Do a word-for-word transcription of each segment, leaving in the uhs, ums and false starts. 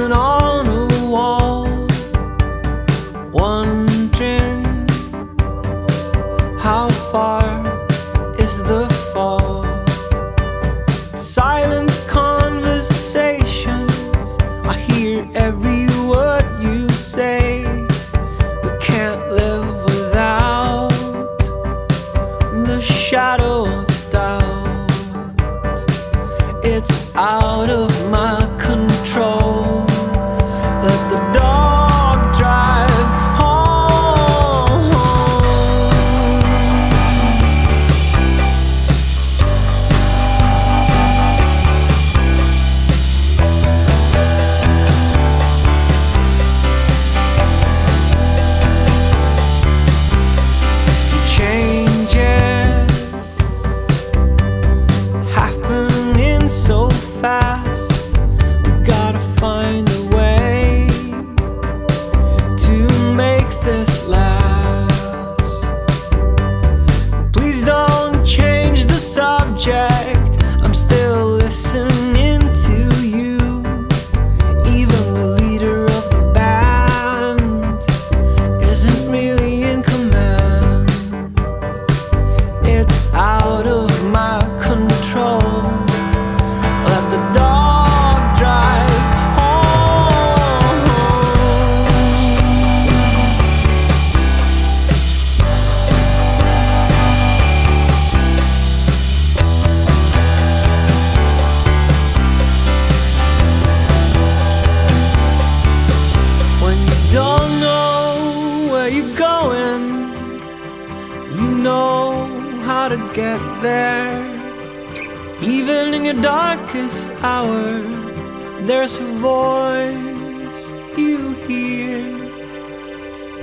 hanging on a wall, wondering how far is the fall. Silent conversations, I hear every word you say, but can't live without the shadow of doubt. It's out of my control. Let the dog drive home. Changes happening so fast, we gotta find a way to make this last. Please don't change the subject, I'm still listening to you. Even the leader of the band isn't really in command. It's out of my control. The dog drives. When you don't know where you're going, you know how to get there. Even in your darkest hour, there's a voice you hear.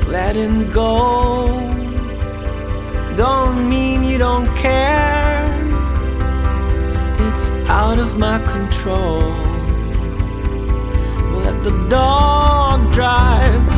Letting go don't mean you don't care. It's out of my control. Let the dog drive.